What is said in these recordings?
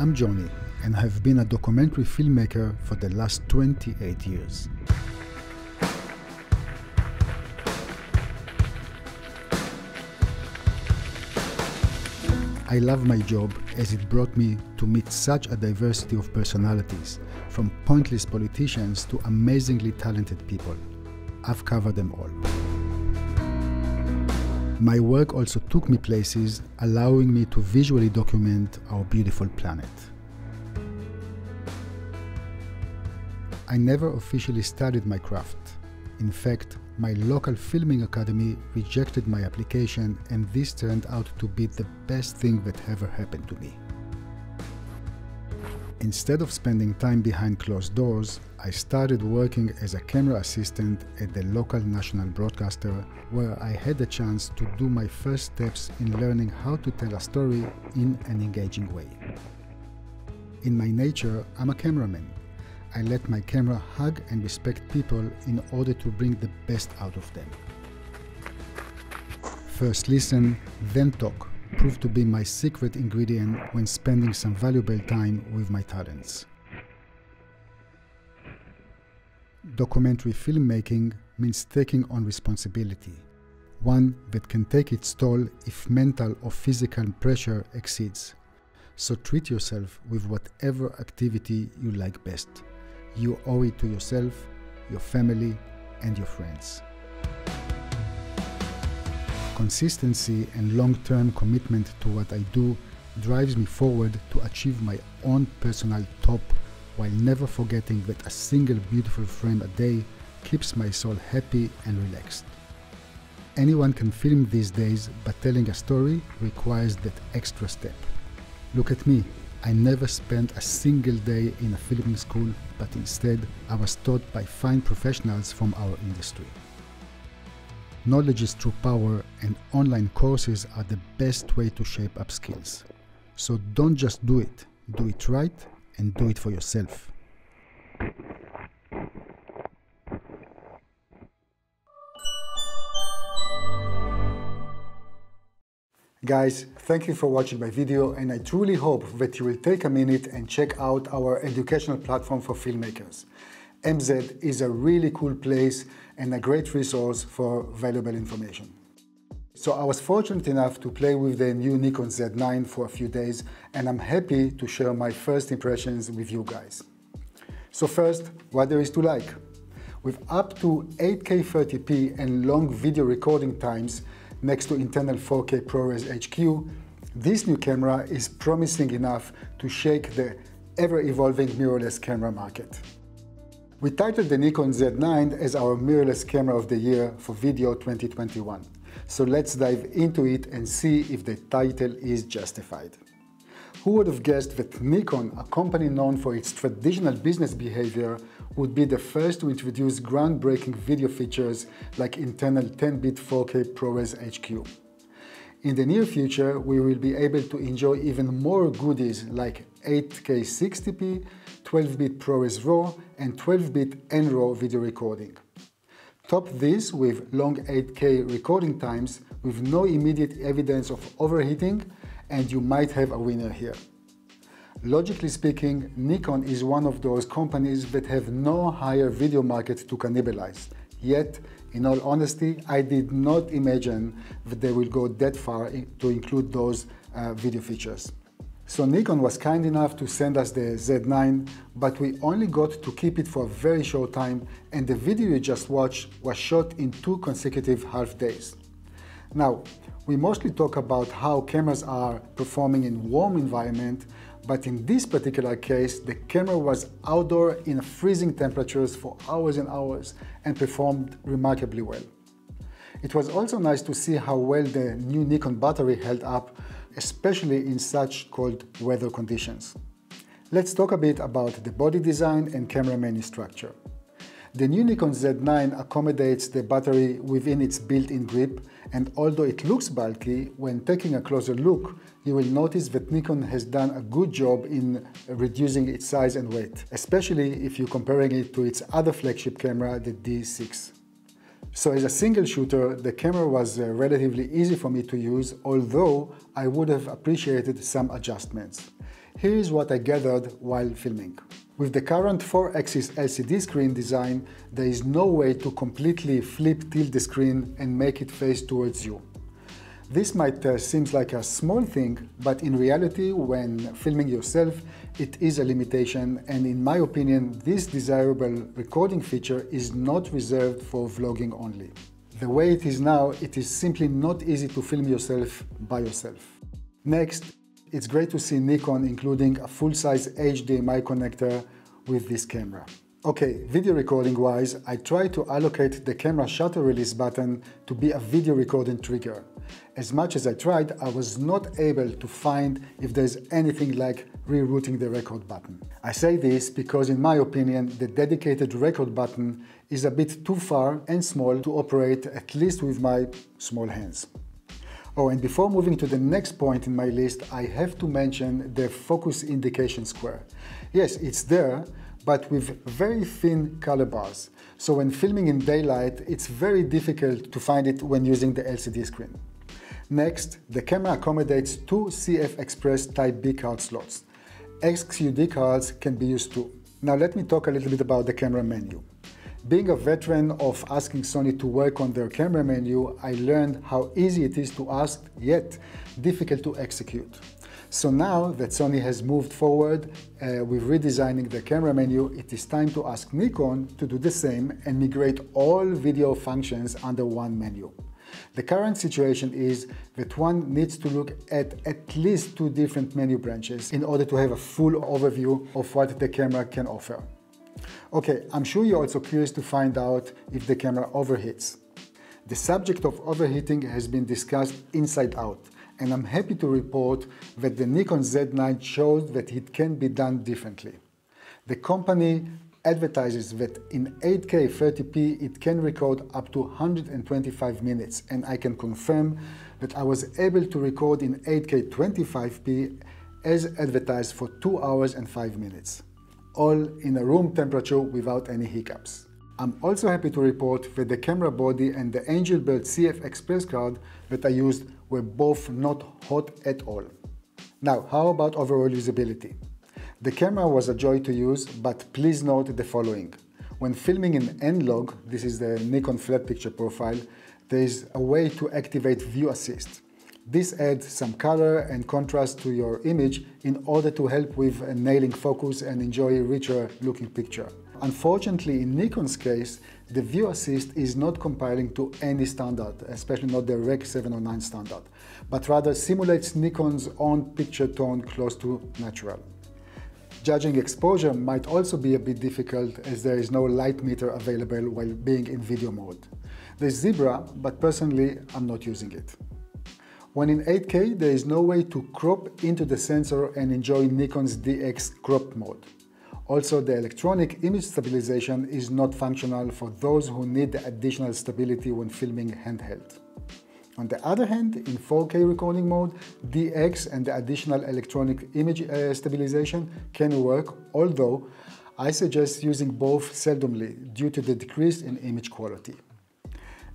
I'm Johnny and have been a documentary filmmaker for the last 28 years. I love my job as it brought me to meet such a diversity of personalities, from pointless politicians to amazingly talented people. I've covered them all. My work also took me places, allowing me to visually document our beautiful planet. I never officially studied my craft. In fact, my local filming academy rejected my application, and this turned out to be the best thing that ever happened to me. Instead of spending time behind closed doors, I started working as a camera assistant at the local national broadcaster, where I had the chance to do my first steps in learning how to tell a story in an engaging way. In my nature, I'm a cameraman. I let my camera hug and respect people in order to bring the best out of them. First listen, then talk proved to be my secret ingredient when spending some valuable time with my talents. Documentary filmmaking means taking on responsibility, one that can take its toll if mental or physical pressure exceeds. So treat yourself with whatever activity you like best. You owe it to yourself, your family, and your friends. Consistency and long-term commitment to what I do drives me forward to achieve my own personal top, while never forgetting that a single beautiful frame a day keeps my soul happy and relaxed. Anyone can film these days, but telling a story requires that extra step. Look at me. I never spent a single day in a filming school, but instead I was taught by fine professionals from our industry. Knowledge is true power, and online courses are the best way to shape up skills. So don't just do it right, and do it for yourself. Guys, thank you for watching my video, and I truly hope that you will take a minute and check out our educational platform for filmmakers. MZ is a really cool place and a great resource for valuable information. So I was fortunate enough to play with the new Nikon Z9 for a few days, and I'm happy to share my first impressions with you guys. So first, what there is to like. With up to 8K 30p and long video recording times, next to internal 4K ProRes HQ, this new camera is promising enough to shake the ever-evolving mirrorless camera market. We titled the Nikon Z9 as our mirrorless camera of the year for video 2021. So let's dive into it and see if the title is justified. Who would have guessed that Nikon, a company known for its traditional business behavior, would be the first to introduce groundbreaking video features like internal 10-bit 4K ProRes HQ. In the near future, we will be able to enjoy even more goodies like 8K 60p, 12-bit ProRes RAW, and 12-bit N-RAW video recording. Top this with long 8K recording times with no immediate evidence of overheating, and you might have a winner here. Logically speaking, Nikon is one of those companies that have no higher video market to cannibalize. Yet, in all honesty, I did not imagine that they will go that far to include those video features. So Nikon was kind enough to send us the Z9, but we only got to keep it for a very short time, and the video you just watched was shot in 2 consecutive half days. Now, we mostly talk about how cameras are performing in warm environment, but in this particular case, the camera was outdoor in freezing temperatures for hours and hours and performed remarkably well. It was also nice to see how well the new Nikon battery held up, especially in such cold weather conditions. Let's talk a bit about the body design and camera menu structure. The new Nikon Z9 accommodates the battery within its built-in grip, and although it looks bulky, when taking a closer look, you will notice that Nikon has done a good job in reducing its size and weight, especially if you're comparing it to its other flagship camera, the D6. So as a single shooter, the camera was relatively easy for me to use, although I would have appreciated some adjustments. Here is what I gathered while filming. With the current 4-axis LCD screen design, there is no way to completely flip-tilt the screen and make it face towards you. This might seem like a small thing, but in reality, when filming yourself, it is a limitation, and in my opinion, this desirable recording feature is not reserved for vlogging only. The way it is now, it is simply not easy to film yourself by yourself. Next, it's great to see Nikon including a full-size HDMI connector with this camera. Okay, video recording wise, I try to allocate the camera shutter release button to be a video recording trigger. As much as I tried, I was not able to find if there's anything like rerouting the record button. I say this because in my opinion, the dedicated record button is a bit too far and small to operate, at least with my small hands. Oh, and before moving to the next point in my list, I have to mention the focus indication square. Yes, it's there, but with very thin color bars. So when filming in daylight, it's very difficult to find it when using the LCD screen. Next, the camera accommodates two CF Express Type B card slots. XQD cards can be used too. Now let me talk a little bit about the camera menu. Being a veteran of asking Sony to work on their camera menu, I learned how easy it is to ask, yet difficult to execute. So now that Sony has moved forward with redesigning the camera menu, it is time to ask Nikon to do the same and migrate all video functions under one menu. The current situation is that one needs to look at least two different menu branches in order to have a full overview of what the camera can offer. Okay, I'm sure you're also curious to find out if the camera overheats. The subject of overheating has been discussed inside out, and I'm happy to report that the Nikon Z9 showed that it can be done differently. The company advertises that in 8K 30p it can record up to 125 minutes, and I can confirm that I was able to record in 8K 25p as advertised for 2 hours and 5 minutes, all in a room temperature without any hiccups. I'm also happy to report that the camera body and the AngelBird CFexpress card that I used were both not hot at all. Now, how about overall usability? The camera was a joy to use, but please note the following. When filming in N-Log, this is the Nikon flat picture profile, there is a way to activate view assist. This adds some color and contrast to your image in order to help with nailing focus and enjoy a richer looking picture. Unfortunately, in Nikon's case, the view assist is not compiling to any standard, especially not the Rec.709 standard, but rather simulates Nikon's own picture tone close to natural. Judging exposure might also be a bit difficult as there is no light meter available while being in video mode. There's Zebra, but personally, I'm not using it. When in 8K, there is no way to crop into the sensor and enjoy Nikon's DX crop mode. Also, the electronic image stabilization is not functional for those who need the additional stability when filming handheld. On the other hand, in 4K recording mode, DX and the additional electronic image stabilization can work, although I suggest using both seldomly due to the decrease in image quality.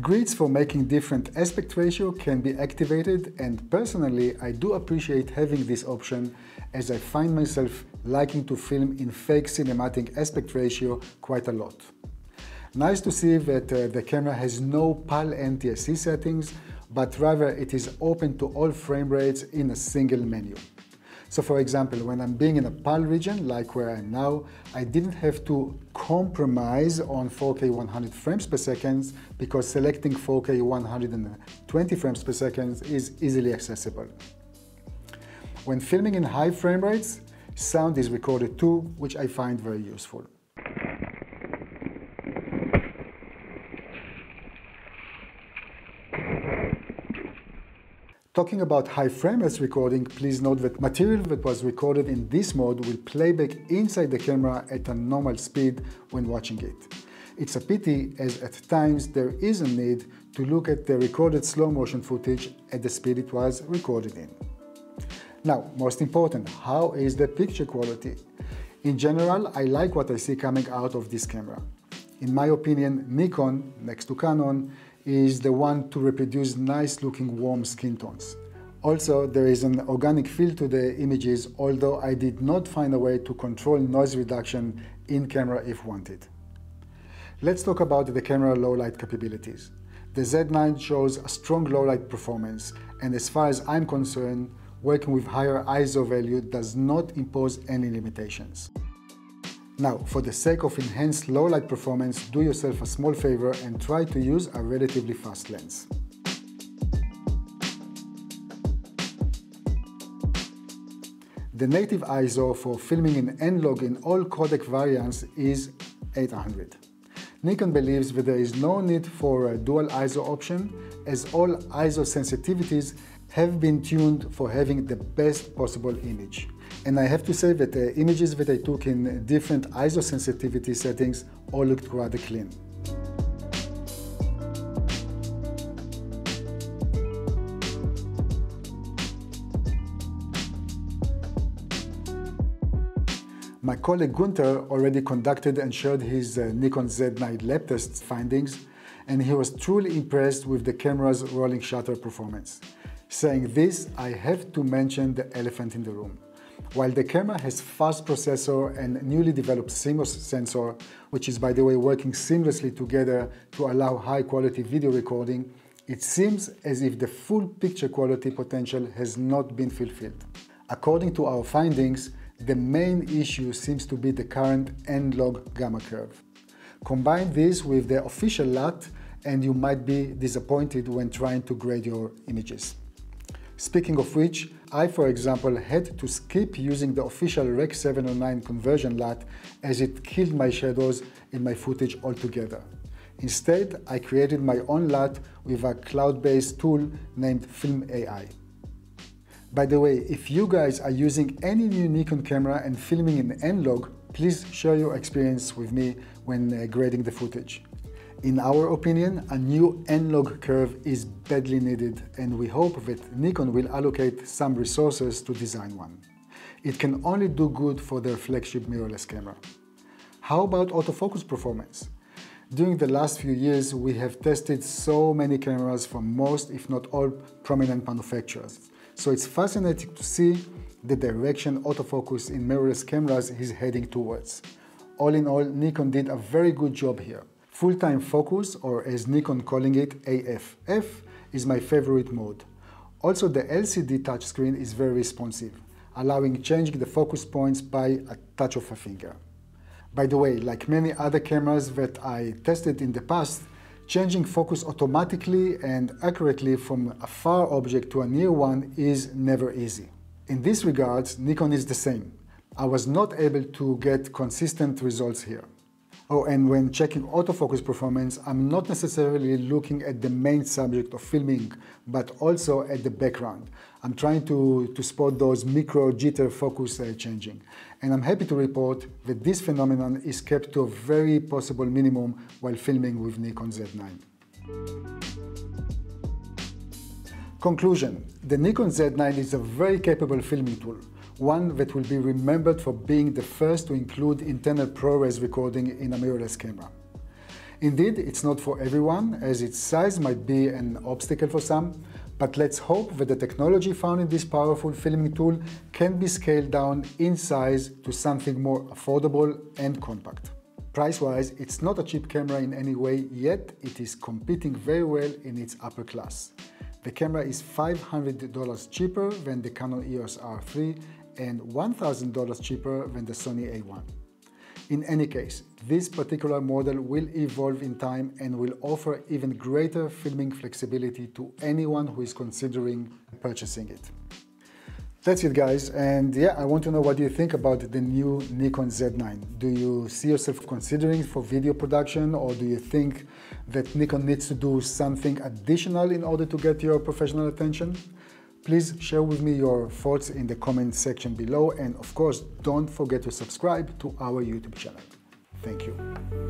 Grids for making different aspect ratio can be activated, and personally I do appreciate having this option as I find myself liking to film in fake cinematic aspect ratio quite a lot. Nice to see that the camera has no PAL NTSC settings, but rather it is open to all frame rates in a single menu. So for example, when I'm being in a PAL region, like where I am now, I didn't have to compromise on 4K 100 frames per second because selecting 4K 120 frames per second is easily accessible. When filming in high frame rates, sound is recorded too, which I find very useful. Talking about high frame rates recording, please note that material that was recorded in this mode will play back inside the camera at a normal speed when watching it. It's a pity as at times there is a need to look at the recorded slow motion footage at the speed it was recorded in. Now, most important, how is the picture quality? In general, I like what I see coming out of this camera. In my opinion, Nikon, next to Canon, is the one to reproduce nice looking warm skin tones. Also, there is an organic feel to the images, although I did not find a way to control noise reduction in camera if wanted. Let's talk about the camera low light capabilities. The Z9 shows a strong low light performance, and as far as I'm concerned, working with higher ISO value does not impose any limitations. Now, for the sake of enhanced low light performance, do yourself a small favor and try to use a relatively fast lens. The native ISO for filming in N-Log in all codec variants is 800. Nikon believes that there is no need for a dual ISO option, as all ISO sensitivities have been tuned for having the best possible image. And I have to say that the images that I took in different ISO sensitivity settings all looked rather clean. My colleague Gunther already conducted and shared his Nikon Z9 lab test findings, and he was truly impressed with the camera's rolling shutter performance. Saying this, I have to mention the elephant in the room. While the camera has fast processor and newly developed CMOS sensor, which is by the way working seamlessly together to allow high quality video recording, it seems as if the full picture quality potential has not been fulfilled. According to our findings, the main issue seems to be the current N-Log gamma curve. Combine this with the official LUT and you might be disappointed when trying to grade your images. Speaking of which, I, for example, had to skip using the official Rec.709 conversion LUT as it killed my shadows in my footage altogether. Instead, I created my own LUT with a cloud-based tool named Film AI. By the way, if you guys are using any new Nikon camera and filming in N-Log, please share your experience with me when grading the footage. In our opinion, a new N-Log curve is badly needed, and we hope that Nikon will allocate some resources to design one. It can only do good for their flagship mirrorless camera. How about autofocus performance? During the last few years, we have tested so many cameras from most, if not all, prominent manufacturers. So it's fascinating to see the direction autofocus in mirrorless cameras is heading towards. All in all, Nikon did a very good job here. Full-time focus, or as Nikon calling it, AFF, is my favorite mode. Also, the LCD touchscreen is very responsive, allowing changing the focus points by a touch of a finger. By the way, like many other cameras that I tested in the past, changing focus automatically and accurately from a far object to a near one is never easy. In this regard, Nikon is the same. I was not able to get consistent results here. Oh, and when checking autofocus performance, I'm not necessarily looking at the main subject of filming, but also at the background. I'm trying to spot those micro jitter focus changing. And I'm happy to report that this phenomenon is kept to a very possible minimum while filming with Nikon Z9. Conclusion: the Nikon Z9 is a very capable filming tool. One that will be remembered for being the first to include internal ProRes recording in a mirrorless camera. Indeed, it's not for everyone, as its size might be an obstacle for some, but let's hope that the technology found in this powerful filming tool can be scaled down in size to something more affordable and compact. Price-wise, it's not a cheap camera in any way, yet it is competing very well in its upper class. The camera is $500 cheaper than the Canon EOS R3, and $1,000 cheaper than the Sony A1. In any case, this particular model will evolve in time and will offer even greater filming flexibility to anyone who is considering purchasing it. That's it, guys, and yeah, I want to know what you think about the new Nikon Z9. Do you see yourself considering for video production, or do you think that Nikon needs to do something additional in order to get your professional attention? Please share with me your thoughts in the comment section below, and of course, don't forget to subscribe to our YouTube channel. Thank you.